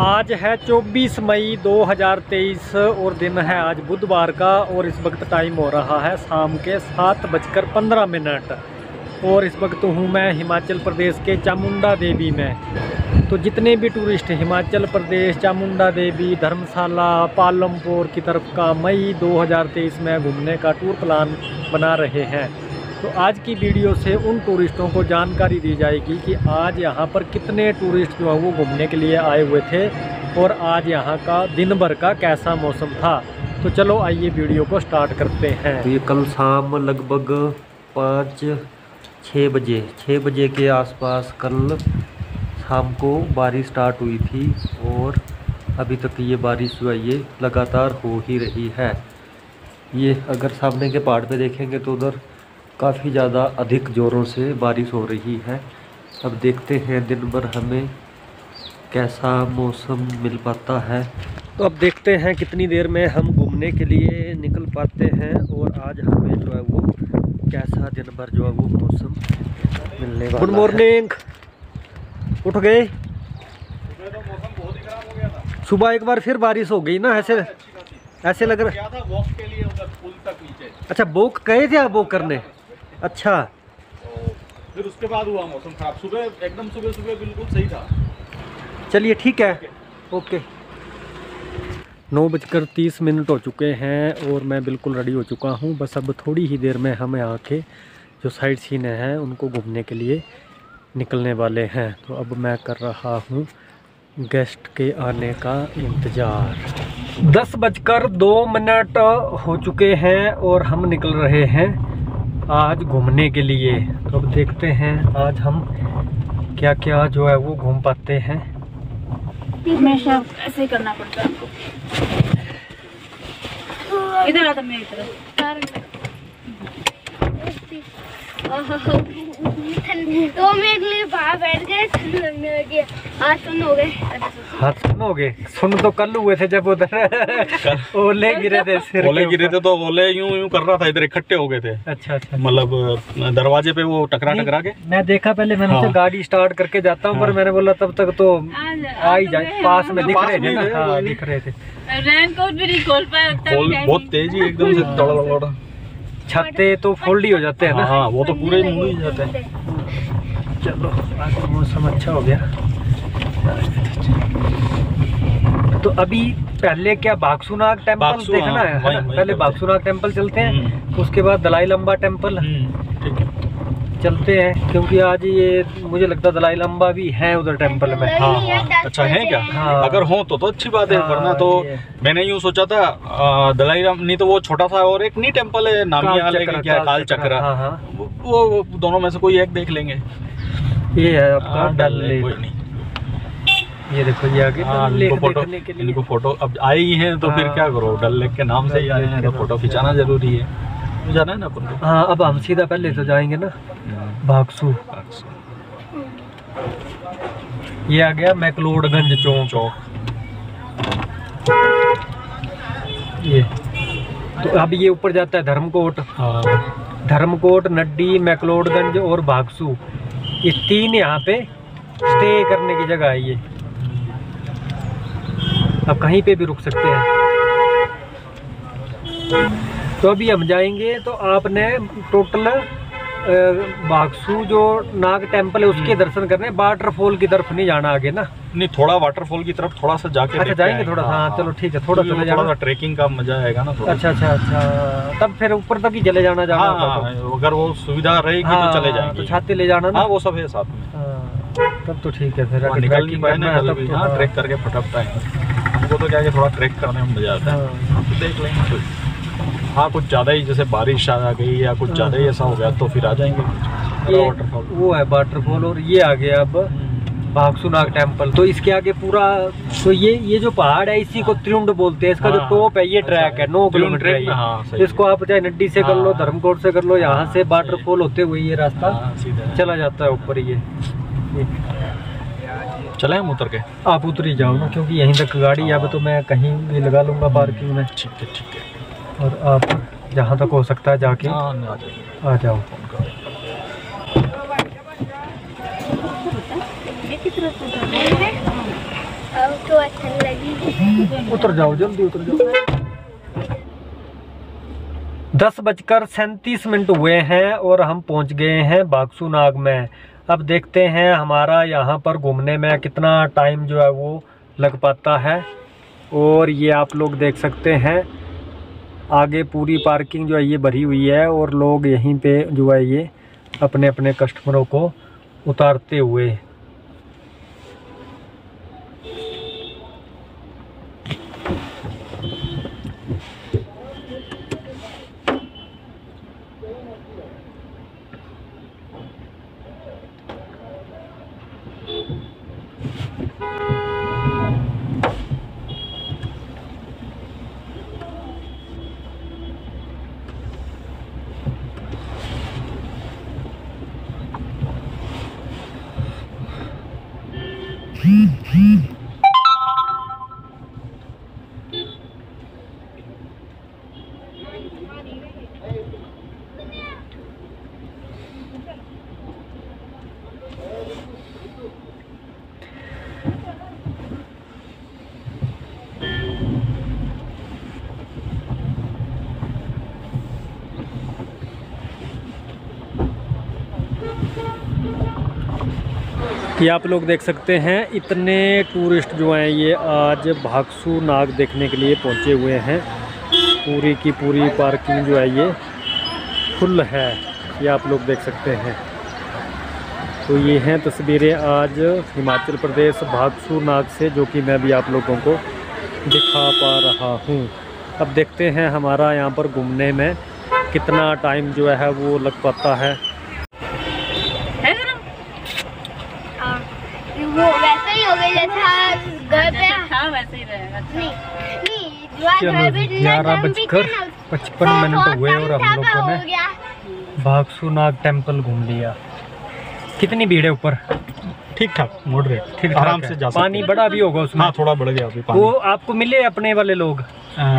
आज है 24 मई 2023 और दिन है आज बुधवार का। और इस वक्त टाइम हो रहा है शाम के 7:15 और इस वक्त हूँ मैं हिमाचल प्रदेश के चामुंडा देवी में। तो जितने भी टूरिस्ट हिमाचल प्रदेश चामुंडा देवी धर्मशाला पालमपुर की तरफ का मई 2023 में घूमने का टूर प्लान बना रहे हैं, तो आज की वीडियो से उन टूरिस्टों को जानकारी दी जाएगी कि आज यहाँ पर कितने टूरिस्ट जो है वो घूमने के लिए आए हुए थे और आज यहाँ का दिन भर का कैसा मौसम था। तो चलो आइए वीडियो को स्टार्ट करते हैं। ये कल शाम लगभग 5-6 बजे के आसपास कल शाम को बारिश स्टार्ट हुई थी और अभी तक ये बारिश जो है ये लगातार हो ही रही है। ये अगर सामने के पहाड़ पर देखेंगे तो उधर काफ़ी ज़्यादा अधिक ज़ोरों से बारिश हो रही है। अब देखते हैं दिन भर हमें कैसा मौसम मिल पाता है। तो अब देखते हैं कितनी देर में हम घूमने के लिए निकल पाते हैं और आज हमें जो है वो कैसा दिन भर जो है वो मौसम मिलने वाला है। गुड मॉर्निंग, उठ गए? सुबह एक बार फिर बारिश हो गई ना, ऐसे लग रहा है। वॉक के लिए उधर पुल तक नीचे। अच्छा, वॉक गए थे आप? वॉक करने? अच्छा। तो फिर उसके बाद हुआ मौसम खराब। सुबह एकदम सुबह बिल्कुल सही था। चलिए ठीक है, ओके। 9:30 हो चुके हैं और मैं बिल्कुल रेडी हो चुका हूँ। बस अब थोड़ी ही देर में हम यहाँ के जो साइड सीन हैं उनको घूमने के लिए निकलने वाले हैं। तो अब मैं कर रहा हूँ गेस्ट के आने का इंतज़ार। 10:02 हो चुके हैं और हम निकल रहे हैं आज घूमने के लिए। तो अब देखते हैं आज हम क्या क्या जो है वो घूम पाते हैं। हमेशा ऐसे करना पड़ता है आपको। इधर आता मेरी तरफ। तो मैं लिए बाहर बैठ गए, ठंड लगने लगी, हाथ सुन हो गए। हाथ सुन हो गए? सुन तो कल हुए थे जब उधर ओले गिरे थे सिर के। ओले गिरे थे तो ओले यूं कर रहा था, इधर इकट्ठे हो गए थे। अच्छा, मतलब दरवाजे पे वो टकरा के मैं देखा। पहले मैंने हाँ। गाड़ी स्टार्ट करके जाता हूँ, पर मैंने बोला तब तक तो आ ही जाए, पास में दिख रहे थे। रेनकोट भी नहीं खोल पाया, बहुत तेजी एकदम से दौड़ा। छत्ते तो फोल्ड ही हो जाते हैं ना। हाँ, वो तो पूरे मुँह ही जाते हैं। चलो आज मौसम अच्छा हो गया। तो अभी पहले क्या बागसुनाग टेम्पल देखना है ना? पहले बागसुनाग टेम्पल चलते हैं, उसके बाद दलाई लामा टेम्पल चलते हैं, क्योंकि आज ये मुझे लगता है दलाई लामा भी है उधर टेम्पल में। हाँ, अच्छा है क्या? हाँ, अगर हो तो अच्छी बात है, वरना तो मैंने यूँ सोचा था दलाई लामा नहीं तो वो छोटा सा और एक नहीं टेम्पल है काल चक्रा। वो दोनों में से कोई एक देख लेंगे। ये है आपका डल लेक। ये देखो ये आगे इनको फोटो अब आए ही है तो फिर क्या करो, डल लेक के नाम से ही आए हैं तो फोटो खिंचाना जरूरी है। जाना है ना अपन को? हाँ, अब हम सीधा पहले तो जाएंगे ना भागसू। ये आ गया मैक्लोडगंज चौक। ये तो अब ये ऊपर जाता है धर्मकोट। हाँ। धर्मकोट, नड्डी, मैक्लोडगंज और भागसू, ये तीन यहाँ पे स्टे करने की जगह है। ये अब कहीं पे भी रुक सकते हैं। तो अभी हम जाएंगे। तो आपने टोटल बागसू जो नाग टेम्पल है उसके दर्शन करने, वाटरफॉल की तरफ नहीं जाना आगे ना? नहीं, थोड़ा वाटरफॉल की तरफ थोड़ा सा जाके। अच्छा, जाएंगे थोड़ा सा? हाँ, चलो ठीक है। थोड़ा चले जाना, ट्रेकिंग का मजा आएगा ना। अच्छा, तब फिर ऊपर तक ही चले जाना। अगर वो सुविधा रहेगी तो चले जाएंगे। छाते ले जाना ना, वो सब है साथ में, तब तो ठीक है। फिर ट्रेक करके फटकता है हमको, तो क्या थोड़ा ट्रेक करने में मजा आता है। देख लेंगे। हाँ, कुछ ज़्यादा ही जैसे बारिश आ गई या कुछ ज़्यादा ही ऐसा हो गया तो फिर आ जाएंगे। ये वाटरफॉल वो है वाटरफॉल। और ये आ गया अब भागसुनाग टेम्पल। तो इसके आगे पूरा तो ये जो पहाड़ है इसी को त्रिउंड बोलते हैं। इसका जो टॉप है ये ट्रैक है 9 किलोमीटर है। हाँ, इसको आप चाहे नड्डी से कर लो, धर्मकोट से कर लो, यहाँ से वाटरफॉल होते हुए ये रास्ता चला जाता है ऊपर। ये चले हम उतर के? आप उतर ही जाओ ना, क्योंकि यहीं तक गाड़ी अब तो मैं कहीं भी लगा लूँगा पार्किंग में। ठीक है। और आप जहाँ तक हो सकता है जाके आ जाओ। तो बहुत ठंड लगी। उतर जाओ, जल्दी उतर जाओ। 10:37 हुए हैं और हम पहुंच गए हैं बागसुनाग में। अब देखते हैं हमारा यहाँ पर घूमने में कितना टाइम जो है वो लग पाता है। और ये आप लोग देख सकते हैं आगे पूरी पार्किंग जो है ये भरी हुई है और लोग यहीं पे जो है ये अपने अपने कस्टमरों को उतारते हुए। ये आप लोग देख सकते हैं इतने टूरिस्ट जो हैं ये आज बागसुनाग देखने के लिए पहुंचे हुए हैं। पूरी की पूरी पार्किंग जो है ये फुल है, ये आप लोग देख सकते हैं। तो ये हैं तस्वीरें आज हिमाचल प्रदेश बागसुनाग से, जो कि मैं भी आप लोगों को दिखा पा रहा हूँ। अब देखते हैं हमारा यहाँ पर घूमने में कितना टाइम जो है वो लग पाता है। वो वैसे ही हो गया जैसा घर पे। हाँ वैसे ही रहेगा। नहीं 11:55 हुए और हम लोगों ने बागसुनाग टेम्पल घूम लिया। कितनी भीड़ है ऊपर? ठीक ठाक, मॉडरेट, ठीक आराम से जा सकते। पानी बड़ा भी होगा उसमें? हाँ थोड़ा बढ़ गया अभी पानी। वो आपको मिले अपने वाले लोग?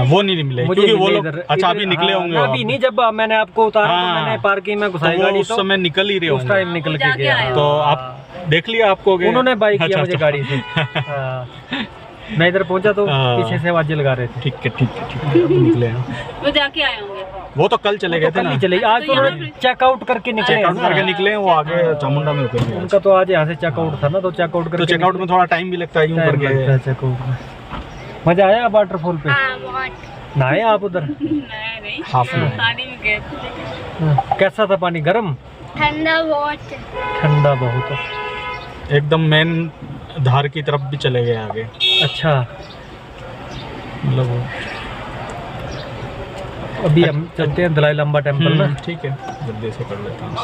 वो नहीं मिले क्योंकि वो लोग अच्छा अभी निकले होंगे। अभी नहीं, जब मैंने आपको उतारा मैंने पार्किंग में घुसाई गाड़ी, उस समय निकल ही रहे होंगे, उस टाइम निकल के गया। तो आप देख लिया आपको? उन्होंने बाइक किया मुझे गाड़ी से। मैं इधर पहुंचा तो पीछे से आवाजें लगा रहे थे। ठीक है ठीक है ठीक है, निकले वो जाके आए होंगे। वो तो कल चले गए थे ना, चले आज तो उन्होंने चेकआउट करके निकले। चेकआउट करके निकले वो आगे चामुंडा में उतर गए। उनका तो आज यहाँ से चेकआउट था ना, तो चेकआउट करके। चेकआउट में थोड़ा टाइम भी लगता है, यूं करके लगता है चेकआउट में। मजा आया वाटरफॉल पे? नहाए आप उधर? कैसा था पानी? गर्म? ठंडा बहुत, ठंडा बहुत एकदम। मेन धार की तरफ भी चले गए आगे। अच्छा मतलब अभी हम चलते हैं दलाई लामा टेम्पल ना। ठीक है जल्दी से कर लेते हैं।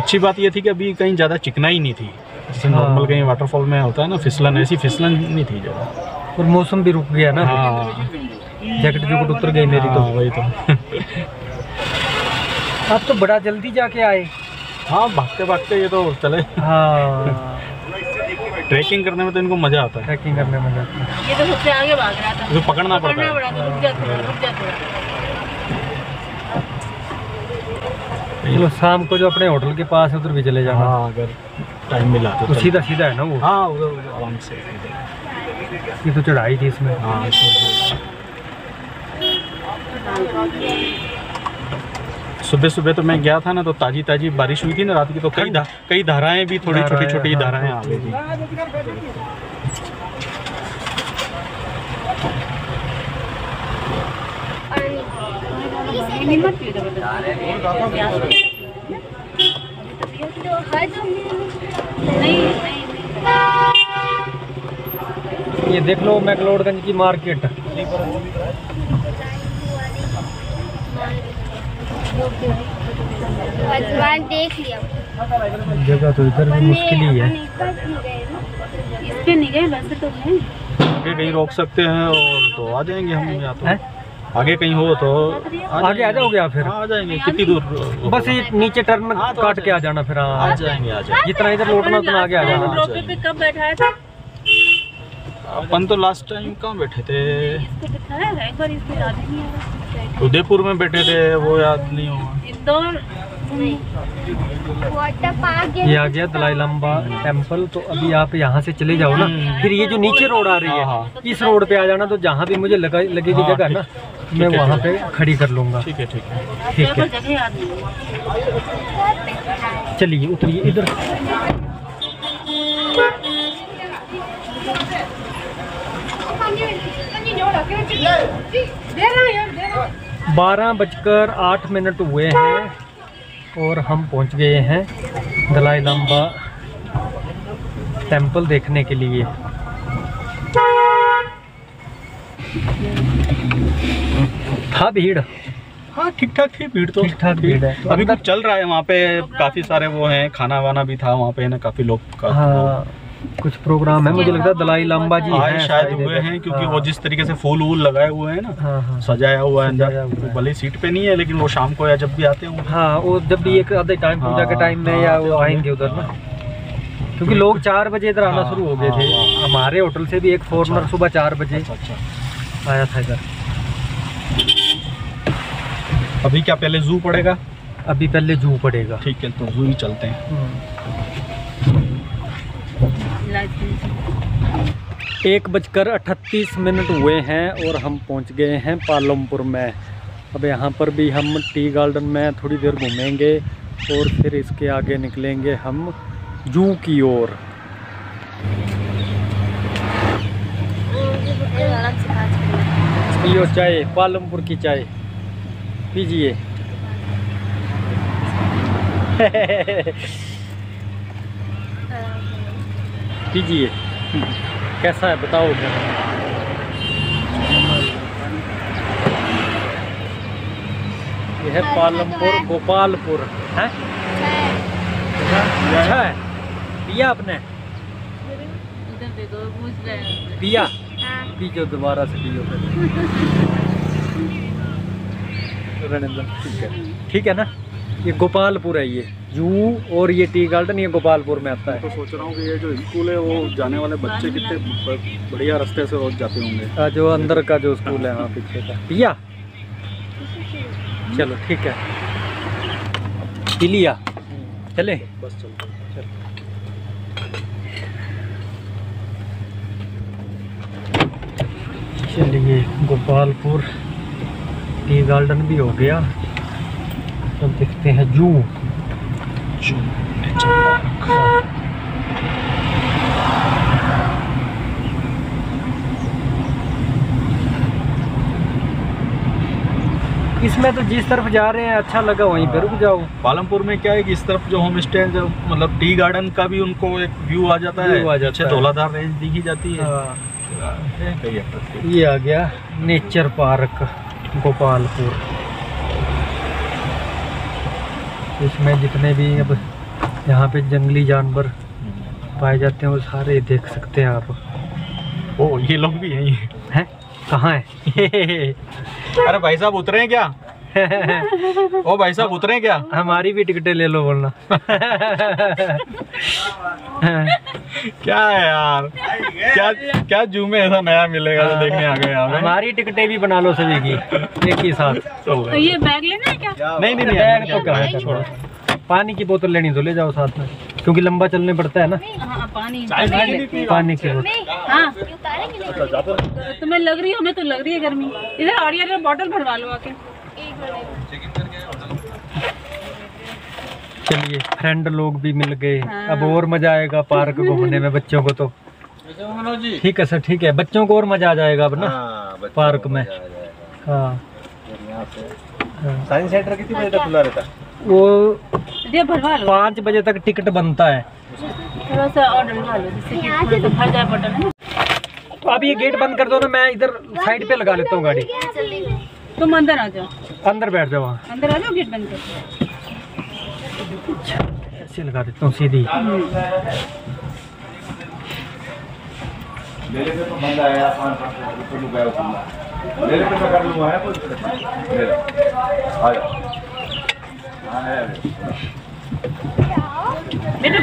अच्छी बात यह थी कि अभी कहीं ज़्यादा चिकना ही नहीं थी, जैसे नॉर्मल कहीं वाटरफॉल में होता है ना फिसलन, ऐसी फिसलन नहीं थी ज़्यादा। और मौसम भी रुक गया ना। हाँ जैकेट जैकेट उतर गई मेरी तो। वही तो। आप तो बड़ा जल्दी जाके आए। हाँ भागते भागते ये तो चले। हाँ ट्रैकिंग करने में तो इनको मजा आता है। ट्रैकिंग करने में मजा आता है। ये तो सबसे आगे भाग रहा था, इसको पकड़ना पड़ता है। रुक जाते शाम को जो अपने होटल के पास है उधर भी चले जाना। हाँ अगर टाइम मिला तो सीधा सीधा है ना वो। हाँ उधर आराम से। ये तो चढ़ाई थी इसमें। हाँ सुबह सुबह तो मैं गया था ना, तो ताजी ताजी बारिश हुई थी ना रात की, तो कई धाराएं भी थोड़ी छोटी छोटी धाराएं आ गई थी। ये देख लो मैक्लोडगंज की मार्केट। देख लिया जगह तो इधर भी मुश्किल ही है। इस पे नहीं गए वैसे तो नहीं। आगे कहीं रोक सकते हैं और तो आ जाएंगे हम या तो है? आगे कहीं हो तो आगे आ जाओगे आप? फिर आ जाएंगे। कितनी दूर? बस ये नीचे टर्न काट के आ जाना फिर। आ जाएंगे जितना इधर लौटना उतना आगे आ जाना। रोपे पे कब बैठाया था अपन? तो लास्ट टाइम कहाँ बैठे थे? उदयपुर में बैठे थे, वो याद नहीं होगा। Indore water park. ये आ गया दलाई लामा टेम्पल। तो अभी आप यहाँ से चले जाओ ना, फिर ये जो नीचे रोड आ रही है इस रोड पे आ जाना। तो जहाँ भी मुझे लगेगी जगह ना मैं वहाँ पे खड़ी कर लूँगा। ठीक है, ठीक है, ठीक है। चलिए उतरिए इधर। बारह बजकर 8 मिनट हुए हैं और हम पहुंच गए हैं दलाई लामा टेम्पल देखने के लिए। था भीड़? हाँ, ठीक ठाक थी भीड़। तो ठीक ठाक भीड़ है। अभी कुछ चल रहा है वहाँ पे, काफ़ी सारे वो हैं, खाना वाना भी था वहाँ पे ना, काफ़ी लोग का। हाँ, कुछ प्रोग्राम है मुझे लगता है। दलाई लामा जी आए शायद हुए हैं क्योंकि वो जिस तरीके से फूल वूल लगाए हुए हैं ना, सजाया हुआ है अंदर। भले सीट पे नहीं है लेकिन वो शाम को या जब भी आते हैं, हाँ वो जब भी एक आधे टाइम पूजा के टाइम में या वो आएंगे उधर ना, क्योंकि लोग 4 बजे इधर आना शुरू हो गए थे। हमारे होटल से भी एक फॉरनर सुबह 4 बजे आया था इधर। अभी क्या पहले जू पड़ेगा? अभी पहले जू पड़ेगा। ठीक है, तो जू ही चलते हैं। 1 बजकर 38 मिनट हुए हैं और हम पहुंच गए हैं पालमपुर में। अब यहाँ पर भी हम टी गार्डन में थोड़ी देर घूमेंगे और फिर इसके आगे निकलेंगे हम जू की ओर। पियो चाय, पालमपुर की चाय पीजिए। कीजिए, कैसा है बताओ। यह है पालमपुर, गोपालपुर है। अच्छा है, पिया आपने? पिया, पीजो दोबारा से पियो। ठीक है, ठीक है ना। ये गोपालपुर है, ये जू और ये टी गार्डन ये गोपालपुर में आता है। तो सोच रहा हूँ कि ये जो स्कूल है वो जाने वाले बच्चे कितने बढ़िया रास्ते से रोज जाते होंगे। जो अंदर का जो स्कूल है वहाँ पीछे का। पिया, चलो ठीक है, पी लिया। चले बस, चलो चलिए। गोपालपुर टी गार्डन भी हो गया, तो देखते हैं जू। इसमें तो जिस तरफ जा रहे हैं अच्छा लगा वहीं पे रुक जाओ। पालमपुर में क्या है कि इस तरफ जो होम स्टे है, मतलब टी गार्डन का भी उनको एक व्यू आ जाता है। अच्छे धौलाधार रेंज दिखी जाती है। ये आ गया नेचर पार्क गोपालपुर। इसमें जितने भी अब यहाँ पे जंगली जानवर पाए जाते हैं वो सारे देख सकते हैं आप। ओ ये लोग भी यहीं हैं? कहाँ है? अरे भाई साहब उतरे हैं क्या? ओ भाई साहब उतरे हैं क्या? हमारी भी टिकटें ले लो बोलना। क्या है यार, क्या क्या जू में ऐसा नया मिलेगा तो देखने आ गए यार। हमारी टिकटें भी बना लो सभी की एक ही साथ। तो ये बैग लेना है क्या? नहीं नहीं, बैग तो कहाँ है, छोड़ो। पानी की बोतल लेनी तो ले जाओ साथ में, क्योंकि लंबा चलने पड़ता है ना। हाँ, पानी की बोतल। तुम्हें लग रही है, हमें तो लग रही है गर्मी। इधर ऑडियो बॉटल भरवा लो आके। चलिए फ्रेंड लोग भी मिल गए। हाँ। अब और मजा आएगा पार्क घूमने में बच्चों को। तो ठीक है सर, ठीक है, बच्चों को और मजा आ जाएगा अब ना। हाँ, पार्क में। हाँ, साइंस सेंटर कितने बजे तक खुला रहता है? वो 5 बजे तक टिकट बनता है। तो अब ये गेट बंद कर दो ना, मैं इधर साइड पे लगा लेता हूँ गाड़ी। तुम अंदर आ जाओ, अंदर बैठ जाओ। वहाँ अंदर आ जाओ, गेट बंद कर। अच्छा, ऐसे लगा देता हूँ सीधी। बेटा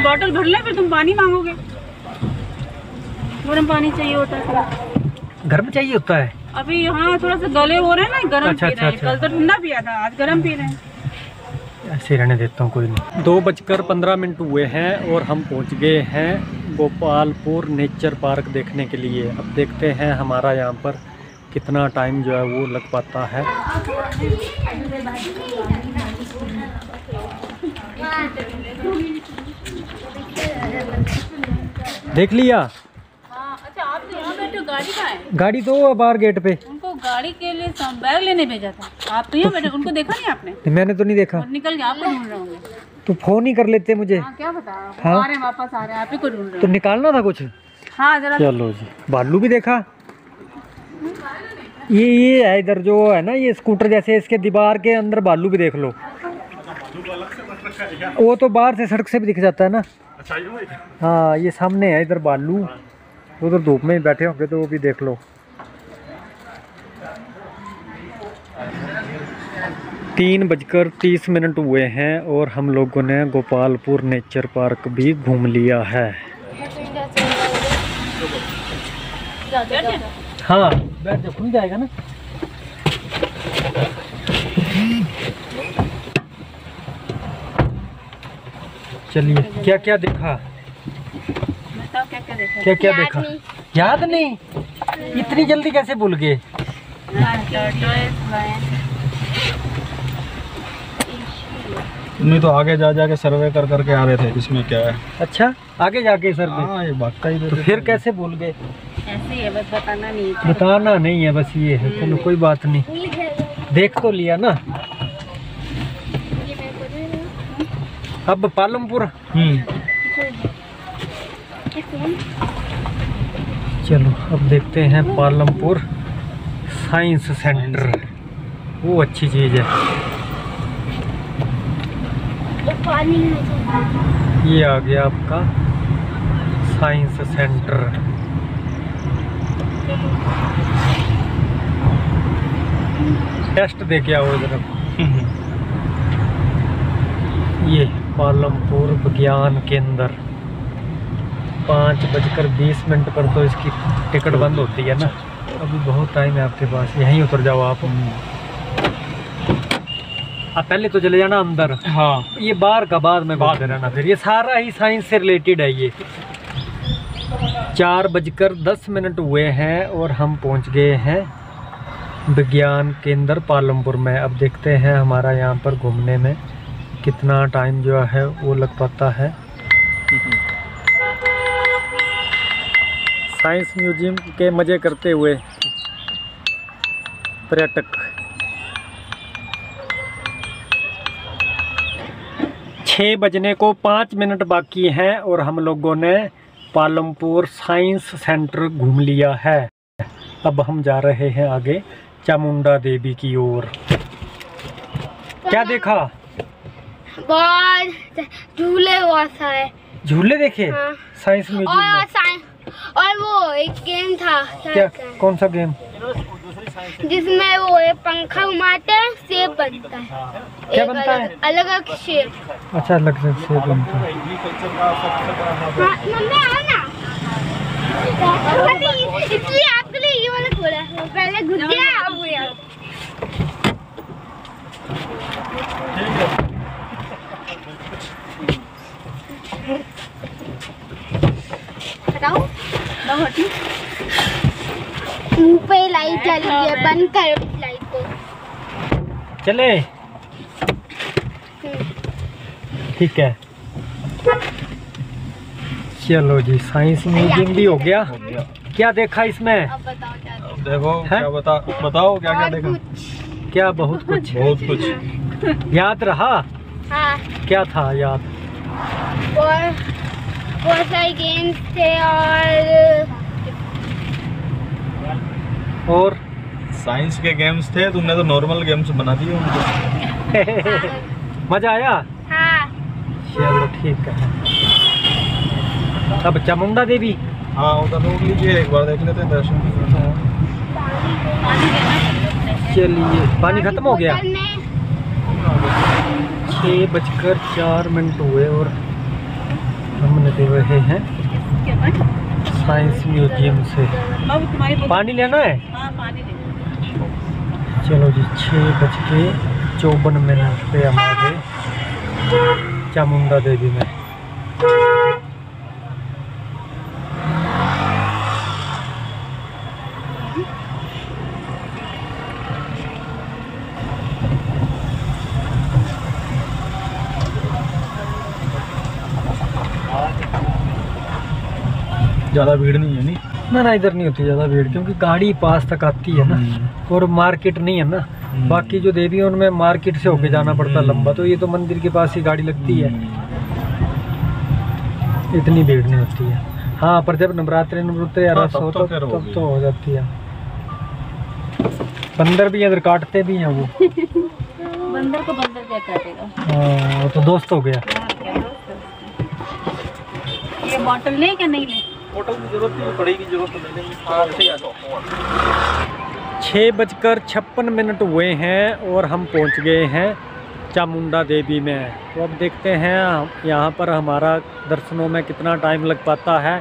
बॉटल भर ले, फिर तुम पानी मांगोगे। गर्म पानी चाहिए होता है, घर में चाहिए होता है। अभी यहाँ थोड़ा सा गले हो रहे हैं ना, गर्म। अच्छा, पी रहे हैं। कल तो ठंडा पिया था, आज गर्म पी रहे हैं। ऐसे रहने देता हूँ, कोई नहीं। 2:15 हुए हैं और हम पहुँच गए हैं गोपालपुर नेचर पार्क देखने के लिए। अब देखते हैं हमारा यहाँ पर कितना टाइम जो है वो लग पाता है। देख लिया। अच्छा आप यहाँ बैठे हो, गाड़ी कहाँ है? गाड़ी दो बाहर गेट पे। उनको गाड़ी के लिए बैग लेने भेजा था, आप तो यहाँ बैठे। उनको देखा नहीं आपने? मैंने तो नहीं देखा, निकल गया। आपको ढूंढ रहा हूँ। तो फोन ही कर लेते मुझे। क्या बता, आ रहे हैं वापस, आ रहे हैं, आप ही को ढूंढ रहे हैं। तो निकालना था कुछ। हाँ जरा। चलो जी, भालू भी देखा। ये है इधर जो है ना, ये स्कूटर जैसे, इसके दीवार के अंदर भालू भी देख लो। वो तो बाहर से सड़क से भी दिख जाता है ना। हाँ ये सामने है इधर भालू, उधर धूप में ही बैठे होंगे तो वो भी देख लो। 3:30 हुए हैं और हम लोगों ने गोपालपुर नेचर पार्क भी घूम लिया है। हाँ बैठ जाओ, खुल जाएगा ना। चलिए क्या क्या देखा, बताओ क्या क्या देखा। क्या क्या देखा याद नहीं, इतनी जल्दी कैसे भूल गए। तुम तो आगे जा जाके सर्वे कर करके आ रहे थे। इसमें क्या है? अच्छा आगे जाके सर्वे, ये बात का ही तो फिर कैसे भूल गए। ऐसे ही है बस, बताना नहीं है। बताना नहीं है बस, ये है। चलो कोई बात नहीं, देख तो लिया ना। अब पालमपुर। चलो अब देखते हैं पालमपुर साइंस सेंटर, वो अच्छी चीज़ है। ये आ गया आपका साइंस सेंटर। टेस्ट दे के आओ इधर। ये पालमपुर विज्ञान केंद्र। 5:20 पर तो इसकी टिकट बंद होती है ना। अभी बहुत टाइम है आपके पास, यहीं उतर जाओ आप। आप पहले तो चले जाना अंदर। हाँ ये बाहर का बाद में बात रहना। फिर ये सारा ही साइंस से रिलेटेड है। ये 4:10 हुए हैं और हम पहुंच गए हैं विज्ञान केंद्र पालमपुर में। अब देखते हैं हमारा यहाँ पर घूमने में कितना टाइम जो है वो लग पाता है। साइंस म्यूजियम के मज़े करते हुए पर्यटक। 6:05 बाकी हैं और हम लोगों ने पालमपुर साइंस सेंटर घूम लिया है। अब हम जा रहे हैं आगे चामुंडा देवी की ओर। क्या देखा? झूले है, झूले देखे। हाँ। साइंस म्यूजियम और वो एक गेम था। क्या? कौन सा गेम? जिसमें वो पंखा घुमाते हैं, सेब बनता है। क्या बनता है? अलग अलग शेप। अच्छा अलग अलग शेप बनता है। मम्मी आओ ना, इसलिए आपके लिए ये वाला खोला है, पहले घुस गया अब हुआ। मुँह पे लाइट चली है, बंद कर लाइट को। चले ठीक है। चलो जी साइंस म्यूजियम भी हो गया। क्या देखा इसमें? अब बताओ क्या देखा। देखो क्या बताओ क्या क्या देखा। क्या? बहुत कुछ। बहुत कुछ याद रहा। हाँ। क्या था याद? बहुत सारे गेम्स थे और साइंस के गेम्स थे। तुमने तो नॉर्मल गेम्स बना दिए उनको। मजा आया। हाँ। चलो ठीक है। अब चामुंडा देवी। हाँ उधर रोक लीजिए, एक बार देख लेते हैं दर्शन। चलिए पानी खत्म हो गया। 6:04 हुए और हमने दे रहे हैं साइंस म्यूजियम से। पानी लेना है। हाँ, पानी लेना। चलो जी 6:54 पे हम आ गए। चामुंडा देवी में। ज़्यादा भीड़ नहीं है ना इधर नहीं होती ज़्यादा भीड़, क्योंकि गाड़ी पास तक आती है ना, और मार्केट नहीं है ना। बाकी जो देवियों में मार्केट से होके जाना पड़ता लंबा, तो ये तो मंदिर के पास ही गाड़ी लगती है, इतनी भीड़ नहीं होती है। हाँ, पर जब नवरात्रे नवरात्रे या रस हो तब तो हो जाती है। बंदर भी इधर काटते भी हैं वो। बंदर को बंदर क्या काटेगा? हाँ, तो दोस्त हो गया। ये बॉटल ले क्या नहीं ले? बॉटल की जरूरत नहीं पड़ेगी, जरूरत। 6:56 हुए हैं और हम पहुंच गए हैं चामुंडा देवी में। तो अब देखते हैं यहाँ पर हमारा दर्शनों में कितना टाइम लग पाता है।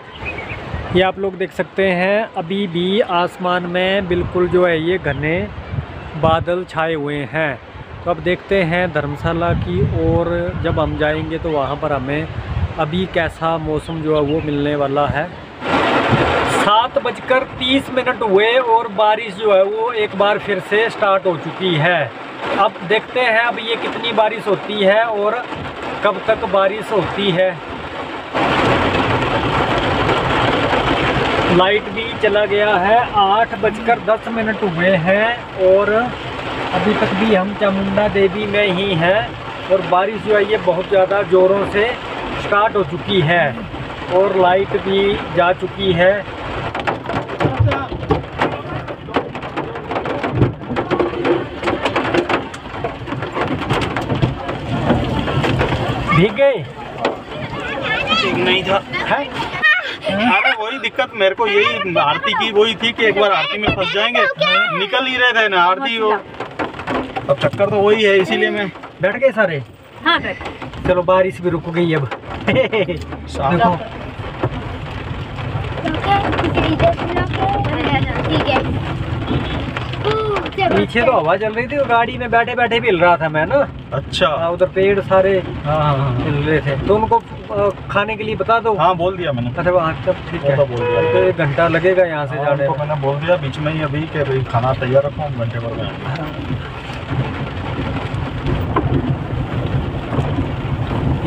ये आप लोग देख सकते हैं अभी भी आसमान में बिल्कुल जो है ये घने बादल छाए हुए हैं। तो अब देखते हैं धर्मशाला की ओर जब हम जाएंगे तो वहाँ पर हमें अभी कैसा मौसम जो है वो मिलने वाला है। 7:30 हुए और बारिश जो है वो एक बार फिर से स्टार्ट हो चुकी है। अब देखते हैं अब ये कितनी बारिश होती है और कब तक बारिश होती है। लाइट भी चला गया है। 8:10 हुए हैं और अभी तक भी हम चामुंडा देवी में ही हैं और बारिश जो है ये बहुत ज़्यादा ज़ोरों से स्टार्ट हो चुकी है और लाइट भी जा चुकी है। भीग गए? नहीं था है? अरे वही दिक्कत मेरे को, यही आरती की वही थी कि एक बार आरती में फंस जाएंगे, निकल ही रहे थे ना आरती वो। अब चक्कर तो वही है, इसीलिए मैं बैठ गए सारे। हाँ बैठ, चलो बारिश भी रुक गई अब। देखो पीछे तो हवा चल रही थी और गाड़ी में बैठे बैठे भी हिल रहा था मैं ना। अच्छा, उधर पेड़ सारे हिल रहे थे। तो उनको खाने के लिए बता दो। हाँ बोल दिया मैंने। अरे वहाँ सब ठीक है, बोल दिया। तो 1 घंटा लगेगा यहाँ से जाने को, मैंने बोल दिया बीच में ही अभी कि भाई खाना तैयार रखो, 1 घंटे भर में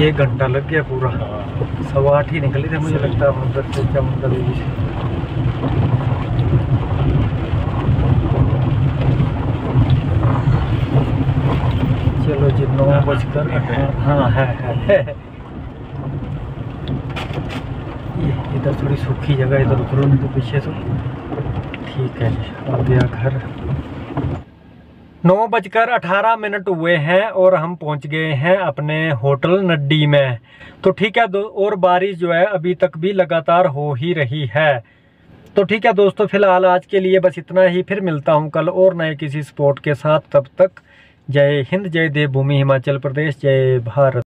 1 घंटा लग गया पूरा। 8:15 ही निकले थे मुझे लगता है उधर से चामुंडा देवी से। चलो जी, 9:00। हाँ है। इधर थोड़ी सूखी जगह, इधर उतरो नहीं तो पीछे तो ठीक है। आ गया घर। 9:18 हुए हैं और हम पहुंच गए हैं अपने होटल नड्डी में। तो ठीक है, और बारिश जो है अभी तक भी लगातार हो ही रही है। तो ठीक है दोस्तों, फिलहाल आज के लिए बस इतना ही। फिर मिलता हूं कल और नए किसी स्पॉट के साथ। तब तक जय हिंद, जय देवभूमि हिमाचल प्रदेश, जय भारत।